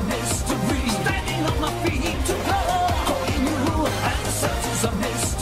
mystery. Standing on my feet to go. Holding you, and the search is a mystery.